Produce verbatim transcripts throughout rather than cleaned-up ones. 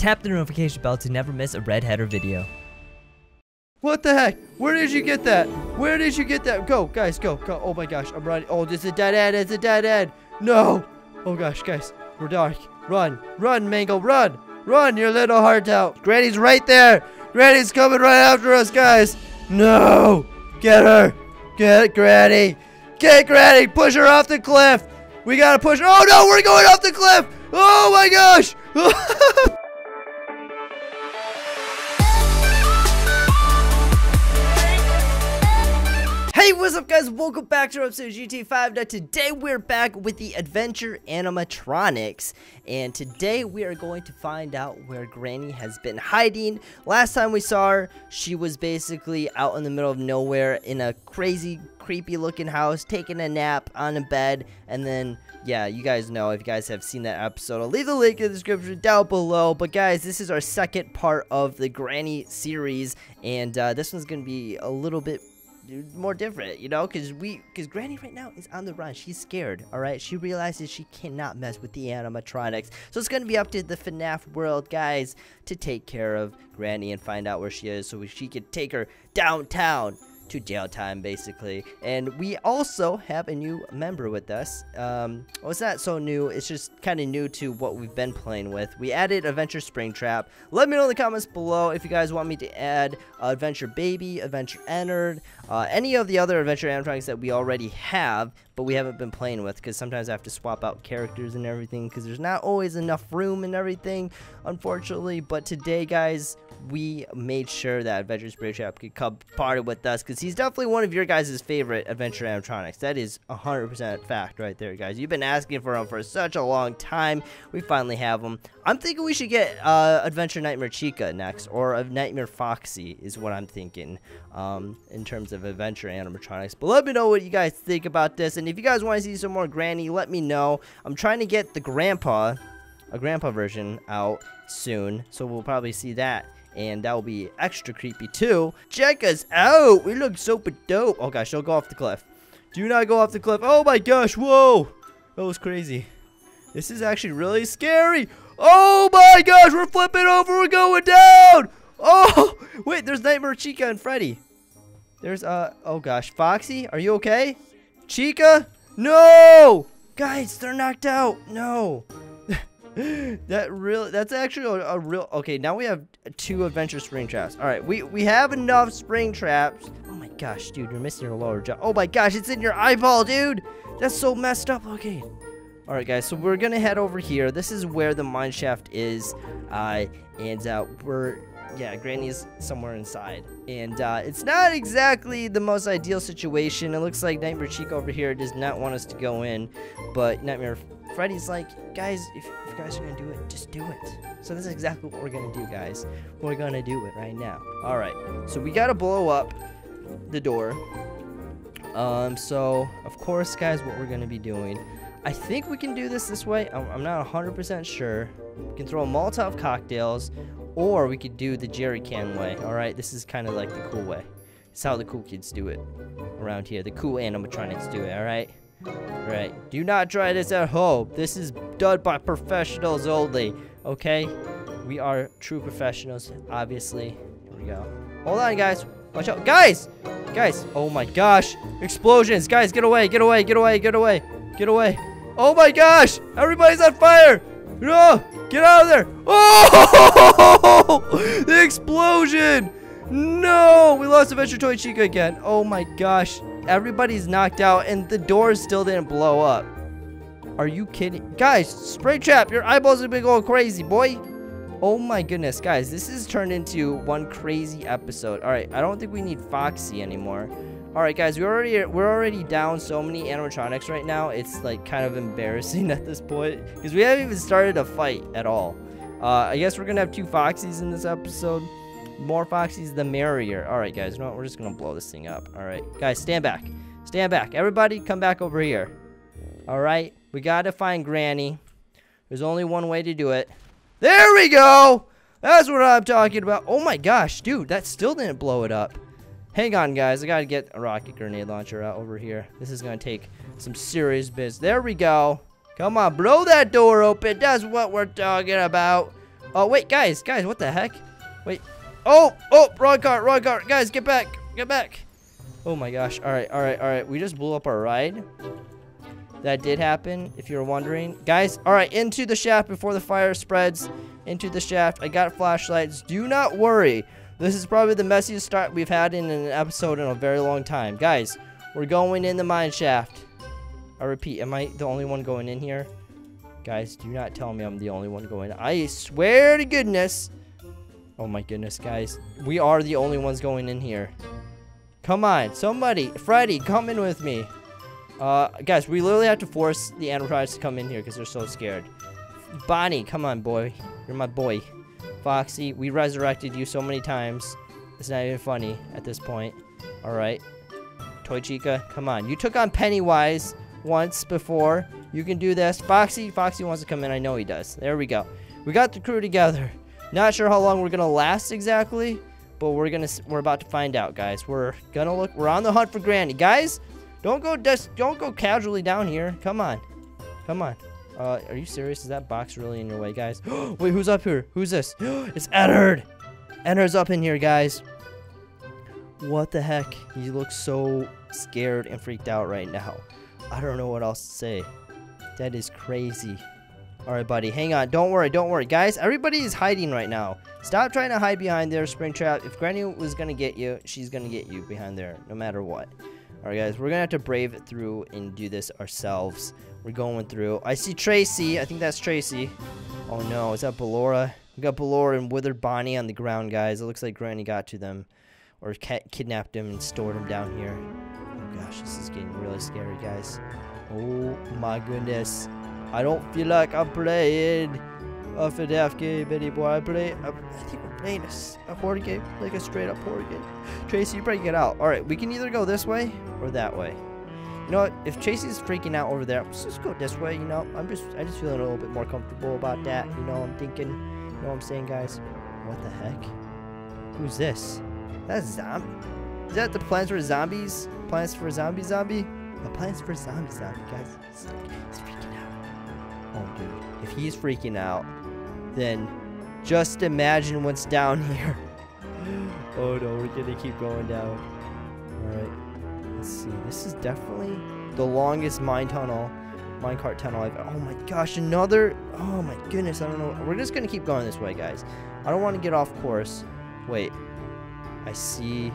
Tap the notification bell to never miss a Red Header video. What the heck? Where did you get that? Where did you get that? Go, guys, go, go. Oh my gosh, I'm running. Oh, this is a dead end. It's a dead end. No. Oh gosh, guys, we're dark. Run, run, Mangle, run. Run your little heart out. Granny's right there. Granny's coming right after us, guys. No. Get her. Get Granny. Get Granny. Push her off the cliff. We gotta push her. Oh no, we're going off the cliff. Oh my gosh. Hey, what's up, guys? Welcome back to our episode of G T A five. Now, today we're back with the Adventure Animatronics, and today we are going to find out where Granny has been hiding. Last time we saw her, she was basically out in the middle of nowhere in a crazy, creepy-looking house, taking a nap on a bed, and then, yeah, you guys know, if you guys have seen that episode, I'll leave the link in the description down below. But, guys, this is our second part of the Granny series, and uh, this one's going to be a little bit more different, you know, because we because Granny right now is on the run. She's scared, all right? She realizes she cannot mess with the animatronics, so it's going to be up to the FNAF world, guys, to take care of Granny and find out where she is so she could take her downtown to jail time, basically. And we also have a new member with us. Um, well, it's not so new. It's just kind of new to what we've been playing with. We added Adventure Springtrap. Let me know in the comments below if you guys want me to add uh, Adventure Baby, Adventure Ennard, uh, any of the other Adventure animatronics that we already have, but we haven't been playing with, because sometimes I have to swap out characters and everything, because there's not always enough room and everything, unfortunately. But today, guys, we made sure that Adventure Springtrap could come party with us, because he's definitely one of your guys' favorite Adventure animatronics. That is one hundred percent fact right there, guys. You've been asking for him for such a long time. We finally have him. I'm thinking we should get uh, Adventure Nightmare Chica next, or a Nightmare Foxy is what I'm thinking um, in terms of Adventure animatronics. But let me know what you guys think about this, and if you guys want to see some more Granny, let me know. I'm trying to get the Grandpa, a Grandpa version out soon, so we'll probably see that. And that will be extra creepy too. Check us out. We look super dope. Oh gosh, don't go off the cliff. Do not go off the cliff. Oh my gosh, whoa. That was crazy. This is actually really scary. Oh my gosh, we're flipping over. We're going down. Oh, wait, there's Nightmare Chica and Freddy. There's, uh, oh gosh, Foxy, are you okay? Chica? No! Guys, they're knocked out. No. that real that's actually a, a real okay. Now we have two Adventure Spring Traps. All right, we we have enough Spring Traps. Oh my gosh, dude, you're missing your lower jaw. Oh my gosh, it's in your eyeball, dude. That's so messed up. Okay, all right, guys, so we're gonna head over here. This is where the mine shaft is, uh and uh we're yeah, Granny's somewhere inside, and uh it's not exactly the most ideal situation. It looks like Nightmare Chica over here does not want us to go in, but Nightmare Freddy's like, guys, if, if you guys are gonna do it, just do it. So this is exactly what we're gonna do, guys. We're gonna do it right now. All right, so we gotta blow up the door. Um, so of course, guys, what we're gonna be doing, I think we can do this this way. I'm, I'm not one hundred percent sure. We can throw Molotov cocktails, or we could do the jerry can way. All right, this is kind of like the cool way. It's how the cool kids do it around here. The cool animatronics do it. All right. Right, do not try this at home. This is done by professionals only, okay? We are true professionals, obviously. Here we go. Hold on, guys. Watch out. Guys! Guys! Oh my gosh! Explosions! Guys, get away! Get away! Get away! Get away! Get away! Oh my gosh! Everybody's on fire! No! Get out of there! Oh! The explosion! No! We lost Adventure Toy Chica again. Oh my gosh. Everybody's knocked out, and the door still didn't blow up. Are you kidding? Guys, Springtrap, your eyeballs have been going crazy, boy. Oh my goodness, guys, this has turned into one crazy episode. All right, I don't think we need Foxy anymore. All right, guys, we already we're already down so many animatronics right now. It's like kind of embarrassing at this point because we haven't even started a fight at all. Uh, I guess we're gonna have two Foxies in this episode. More Foxies, the merrier. All right, guys, you know what? We're just gonna blow this thing up. All right, guys, stand back, stand back. Everybody, come back over here. All right, we gotta find Granny. There's only one way to do it. There we go. That's what I'm talking about. Oh my gosh, dude, that still didn't blow it up. Hang on, guys, I gotta get a rocket grenade launcher out over here. This is gonna take some serious biz. There we go. Come on, blow that door open. That's what we're talking about. Oh, wait, guys, guys, what the heck? Wait. Oh, oh, wrong car, wrong car. Guys, get back, get back. Oh, my gosh. All right, all right, all right. We just blew up our ride. That did happen, if you're wondering. Guys, all right, into the shaft before the fire spreads. Into the shaft. I got flashlights. Do not worry. This is probably the messiest start we've had in an episode in a very long time. Guys, we're going in the mine shaft. I repeat, am I the only one going in here? Guys, do not tell me I'm the only one going in. I swear to goodness. Oh, my goodness, guys. We are the only ones going in here. Come on, somebody. Freddy, come in with me. Uh, guys, we literally have to force the Enterprise to come in here because they're so scared. Bonnie, come on, boy. You're my boy. Foxy, we resurrected you so many times. It's not even funny at this point. All right. Toy Chica, come on. You took on Pennywise once before. You can do this. Foxy, Foxy wants to come in. I know he does. There we go. We got the crew together. Not sure how long we're going to last exactly, but we're going to we're about to find out, guys. We're going to look. We're on the hunt for Granny. Guys, Don't go just don't go casually down here. Come on. Come on. Uh, are you serious? Is that box really in your way, guys? Wait, who's up here? Who's this? It's Ennard. Ennard's up in here, guys. What the heck? He looks so scared and freaked out right now. I don't know what else to say. That is crazy. All right, buddy. Hang on. Don't worry. Don't worry, guys. Everybody is hiding right now. Stop trying to hide behind there, Springtrap. If Granny was going to get you, she's going to get you behind there no matter what. Alright, guys, we're gonna have to brave it through and do this ourselves. We're going through. I see Tracy. I think that's Tracy. Oh no, is that Ballora? We got Ballora and Withered Bonnie on the ground, guys. It looks like Granny got to them, or kidnapped them and stored them down here. Oh gosh, this is getting really scary, guys. Oh my goodness. I don't feel like I'm playing a F D F game anymore. I play. I think we're playing a, a horror game, like a straight up horror game. Tracy, you better get out. All right, we can either go this way or that way. You know what? If Tracy's freaking out over there, let's just go this way. You know, I'm just, I just feeling a little bit more comfortable about that. You know, I'm thinking. You know what I'm saying, guys? What the heck? Who's this? That's zombie. Is that the Plants for Zombies? Plants for Zombie Zombie? The Plants for Zombie Zombie, guys. He's, he's freaking out. Oh, dude. If he's freaking out, then just imagine what's down here. Oh no, we're gonna keep going down. Alright, let's see. This is definitely the longest mine tunnel, minecart tunnel I've. Oh my gosh, another. Oh my goodness, I don't know. We're just gonna keep going this way, guys. I don't want to get off course. Wait, I see.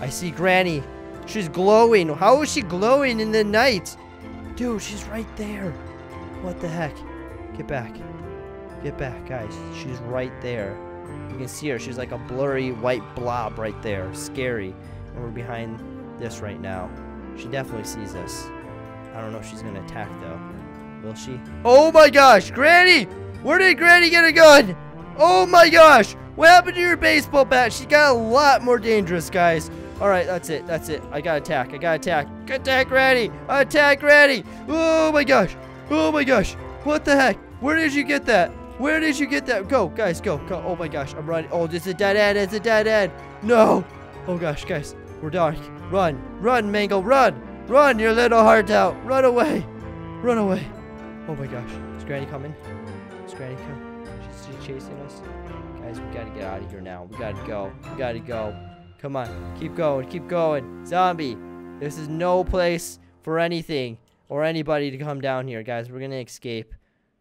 I see Granny. She's glowing. How is she glowing in the night? Dude, she's right there. What the heck? Get back. Get back, guys. She's right there. You can see her. She's like a blurry white blob right there. Scary. And we're behind this right now. She definitely sees us. I don't know if she's going to attack, though. Will she? Oh, my gosh. Granny! Where did Granny get a gun? Oh, my gosh. What happened to your baseball bat? She got a lot more dangerous, guys. All right, that's it. That's it. I got to attack. I got to attack. Attack, Granny. Attack, Granny. Oh, my gosh. Oh, my gosh. What the heck? Where did you get that? Where did you get that? Go, guys, go, go. Oh my gosh, I'm running. Oh, it's a dead end, it's a dead end. No. Oh gosh, guys, we're dark. Run, run, Mangle, run. Run your little heart out. Run away. Run away. Oh my gosh. Is Granny coming? Is Granny coming? She's, she's chasing us. Guys, we gotta get out of here now. We gotta go. We gotta go. Come on, keep going, keep going. Zombie, this is no place for anything or anybody to come down here, guys. We're gonna escape.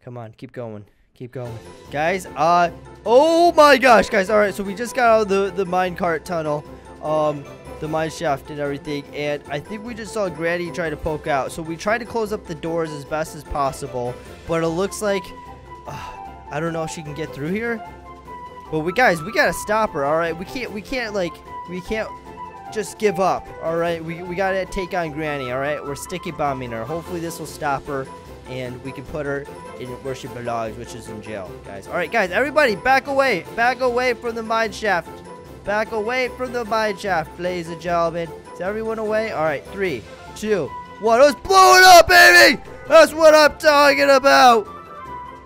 Come on, keep going. Keep going, guys. Uh oh my gosh, guys. All right, so we just got out of the the minecart tunnel, um the mine shaft and everything, and I think we just saw Granny try to poke out, so we tried to close up the doors as best as possible, but it looks like uh, I don't know if she can get through here, but we guys we gotta stop her. All right, we can't we can't like we can't just give up. All right, we, we gotta take on Granny. All right, we're sticky bombing her. Hopefully this will stop her and we can put her in where she belongs, which is in jail, guys. All right, guys, everybody, back away. Back away from the mine shaft. Back away from the mine shaft, ladies and gentlemen. Is everyone away? All right, three, two, one. Let's blow it up, baby! That's what I'm talking about.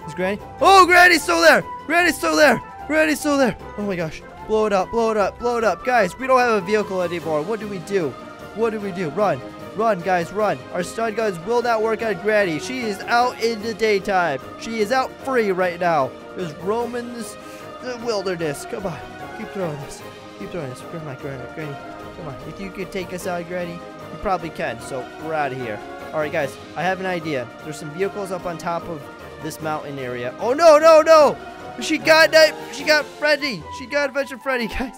Is Granny? Oh, Granny's still there. Granny's still there. Granny's still there. Oh, my gosh. Blow it up, blow it up, blow it up. Guys, we don't have a vehicle anymore. What do we do? What do we do? Run. Run, guys, run. Our stun guns will not work on Granny. She is out in the daytime. She is out free right now. is roaming this the wilderness. Come on, keep throwing us. Keep throwing us. Grab my granny, Granny. Come on, if you could take us out, Granny, you probably can. So we're out of here. All right, guys, I have an idea. There's some vehicles up on top of this mountain area. Oh no, no, no! She got night. She got Freddy. She got Adventure Freddy, guys.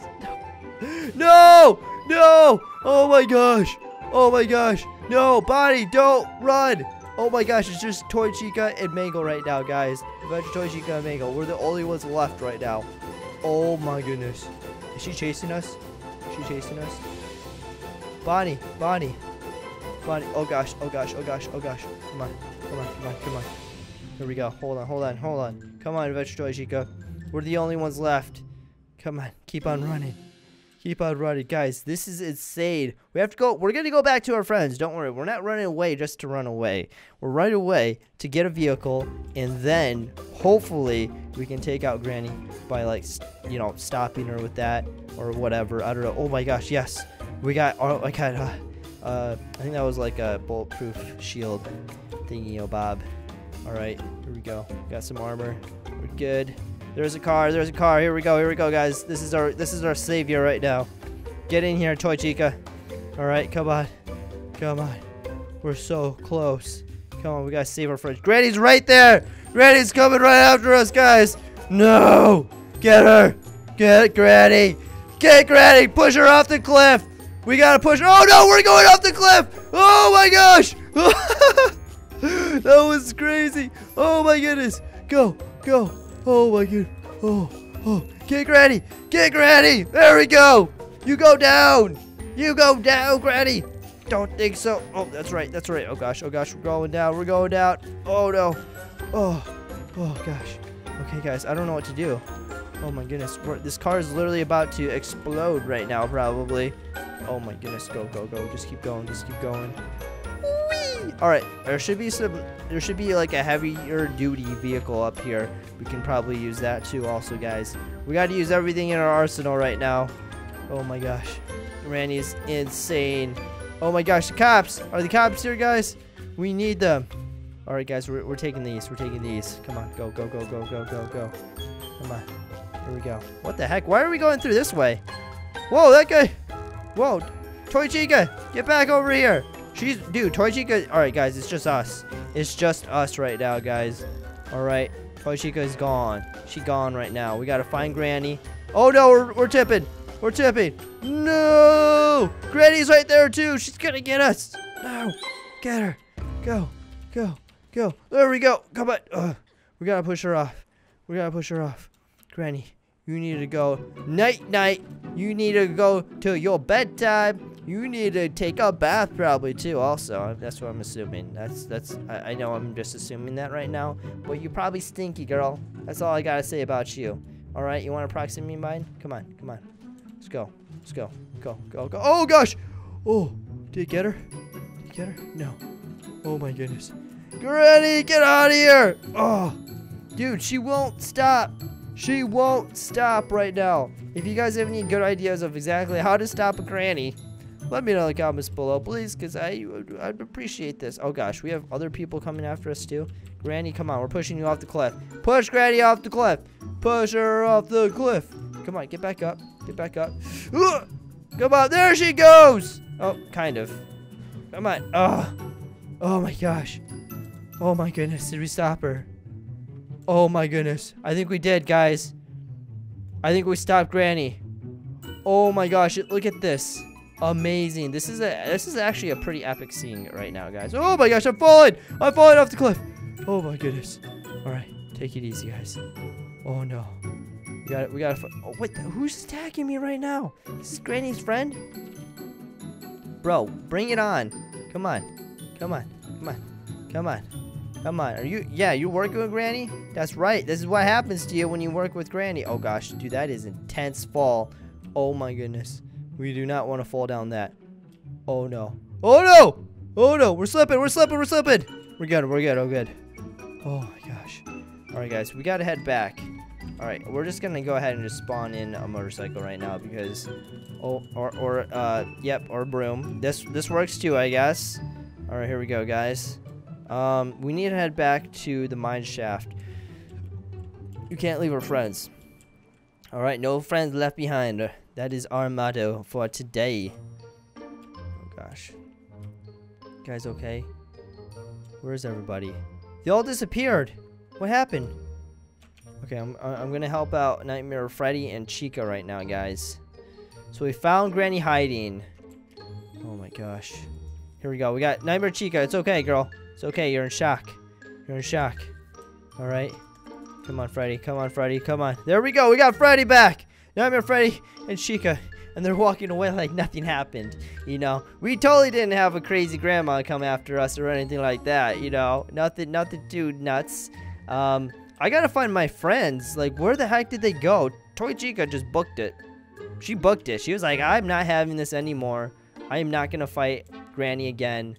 No, no, no! Oh my gosh! Oh my gosh! No, Bonnie, don't run! Oh my gosh, it's just Toy Chica and Mangle right now, guys. Adventure Toy Chica and Mangle. We're the only ones left right now. Oh my goodness. Is she chasing us? Is she chasing us? Bonnie, Bonnie. Bonnie. Oh gosh, oh gosh, oh gosh, oh gosh. Come on, come on, come on, come on. Here we go. Hold on, hold on, hold on. Come on, Adventure Toy Chica. We're the only ones left. Come on, keep on running. Keep on running, guys. This is insane. We have to go. We're gonna go back to our friends. Don't worry. We're not running away just to run away. We're right away to get a vehicle, and then hopefully we can take out Granny by, like, you know, stopping her with that or whatever. I don't know. Oh my gosh, yes. We got. Oh, I got. Uh, uh, I think that was like a bulletproof shield thingy, oh Bob. All right, here we go. Got some armor. We're good. There's a car, there's a car, here we go, here we go, guys. This is our this is our savior right now. Get in here, Toy Chica. Alright, come on. Come on. We're so close. Come on, we gotta save our friends. Granny's right there! Granny's coming right after us, guys! No! Get her! Get Granny! Get Granny! Push her off the cliff! We gotta push her! Oh no, we're going off the cliff! Oh my gosh! That was crazy! Oh my goodness! Go! Go! Oh my god. Oh, oh. Get Granny. Get Granny. There we go. You go down. You go down, Granny. Don't think so. Oh, that's right. That's right. Oh gosh. Oh gosh. We're going down. We're going down. Oh no. Oh. Oh gosh. Okay, guys. I don't know what to do. Oh my goodness. We're, this car is literally about to explode right now, probably. Oh my goodness. Go, go, go. Just keep going. Just keep going. Alright, there should be some, there should be like a heavier duty vehicle up here. We can probably use that too also, guys. We gotta use everything in our arsenal right now. Oh my gosh. Granny is insane. Oh my gosh, the cops! Are the cops here, guys? We need them. Alright, guys, we're, we're taking these, we're taking these. Come on, go, go, go, go, go, go, go. Come on, here we go. What the heck, why are we going through this way? Whoa, that guy! Whoa, Toy Chica, get back over here! She's, dude, Toy Chica, alright guys, it's just us. It's just us right now, guys. Alright, Toy Chica is gone. She gone right now. We gotta find Granny. Oh no, we're, we're tipping. We're tipping. No! Granny's right there too. She's gonna get us. No! Get her. Go. Go. Go. There we go. Come on. Ugh. We gotta push her off. We gotta push her off. Granny, you need to go night-night. You need to go till your bedtime. You need to take a bath probably too also. That's what I'm assuming. That's, that's, I, I know I'm just assuming that right now. But you're probably stinky, girl. That's all I gotta say about you. Alright, you wanna proxy me mine? Come on, come on. Let's go. Let's go. Go, go, go. Oh gosh! Oh, did you get her? Did you get her? No. Oh my goodness. Granny, get out of here! Oh, dude, she won't stop. She won't stop right now. If you guys have any good ideas of exactly how to stop a Granny, let me know in the comments below, please, because I, I'd appreciate this. Oh, gosh. We have other people coming after us, too. Granny, come on. We're pushing you off the cliff. Push Granny off the cliff. Push her off the cliff. Come on. Get back up. Get back up. Ugh! Come on. There she goes. Oh, kind of. Come on. Oh. Oh, my gosh. Oh, my goodness. Did we stop her? Oh, my goodness. I think we did, guys. I think we stopped Granny. Oh, my gosh. Look at this. Amazing. This is a this is actually a pretty epic scene right now, guys. Oh my gosh, I'm falling! I'm falling off the cliff. Oh my goodness. Alright, take it easy, guys. Oh no. We gotta we gotta oh what the, who's attacking me right now? This is Granny's friend? Bro, bring it on. Come on. Come on. Come on. Come on. Come on. Are you yeah, you working with Granny? That's right. This is what happens to you when you work with Granny. Oh gosh, dude, that is intense fall. Oh my goodness. We do not want to fall down that. Oh, no. Oh, no. Oh, no. We're slipping. We're slipping. We're slipping. We're good. We're good. Oh, good. Oh, my gosh. All right, guys. We got to head back. All right. We're just going to go ahead and just spawn in a motorcycle right now because... Oh, or, or uh, yep, or broom. This, this works, too, I guess. All right. Here we go, guys. Um, we need to head back to the mine shaft. You can't leave her friends. Alright, no friends left behind. That is our motto for today. Oh gosh. You guys okay? Where's everybody? They all disappeared. What happened? Okay, I'm, I'm gonna help out Nightmare Freddy and Chica right now, guys. So we found Granny hiding. Oh my gosh. Here we go. We got Nightmare Chica. It's okay, girl. It's okay. You're in shock. You're in shock. Alright. Come on, Freddy. Come on, Freddy. Come on. There we go. We got Freddy back. Nightmare Freddy and Chica. And they're walking away like nothing happened, you know. We totally didn't have a crazy grandma come after us or anything like that, you know. Nothing, nothing too nuts. Um, I gotta find my friends. Like, where the heck did they go? Toy Chica just booked it. She booked it. She was like, I'm not having this anymore. I am not gonna fight Granny again.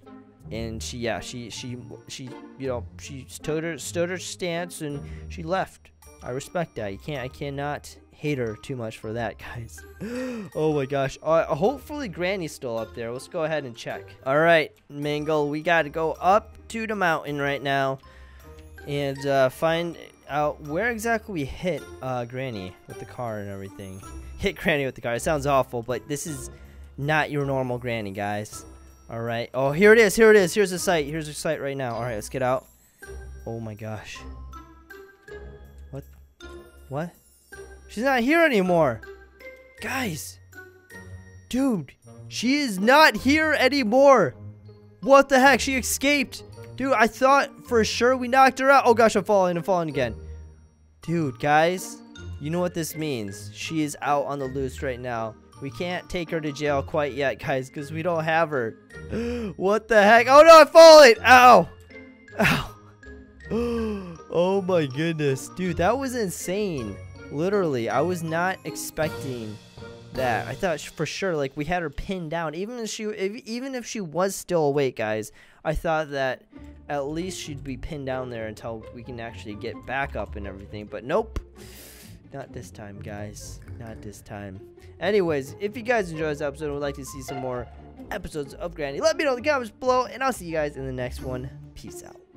And she, yeah, she, she, she, you know, she stood her, stood her stance and she left. I respect that. You can't, I cannot hate her too much for that, guys. Oh my gosh. Uh, hopefully Granny's still up there. Let's go ahead and check. All right, Mangle, we got to go up to the mountain right now and uh, find out where exactly we hit uh, Granny with the car and everything. Hit Granny with the car. It sounds awful, but this is not your normal Granny, guys. All right. Oh, here it is. Here it is. Here's the site. Here's the site right now. All right, let's get out. Oh my gosh. What? What? She's not here anymore. Guys. Dude. She is not here anymore. What the heck? She escaped. Dude, I thought for sure we knocked her out. Oh, gosh. I'm falling. I'm falling again. Dude, guys. You know what this means. She is out on the loose right now. We can't take her to jail quite yet, guys, because we don't have her. What the heck? Oh, no. I'm falling. Ow. Ow. Oh, my goodness. Dude, that was insane. Literally, I was not expecting that. I thought for sure, like, we had her pinned down. Even if she, if, even if she was still awake, guys, I thought that at least she'd be pinned down there until we can actually get back up and everything. But nope, not this time, guys. Not this time. Anyways, if you guys enjoyed this episode and would like to see some more episodes of Granny, let me know in the comments below, and I'll see you guys in the next one. Peace out.